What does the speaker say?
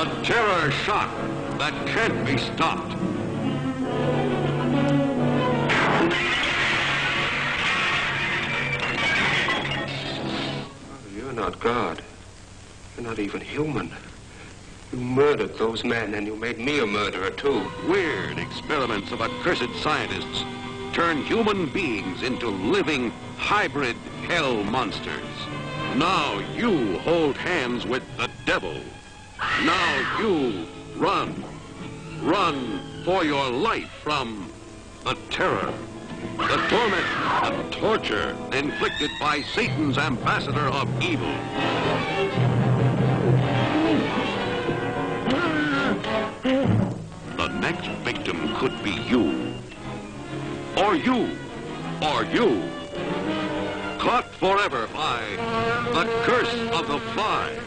The terror shock that can't be stopped. You're not God. You're not even human. You murdered those men, and you made me a murderer, too. Weird experiments of accursed scientists turn human beings into living, hybrid hell monsters. Now you hold hands with the devil. Now you run. Run for your life from the terror, the torment, and torture inflicted by Satan's ambassador of evil. The next victim could be you. Or you. Or you. Caught forever by the curse of the fly.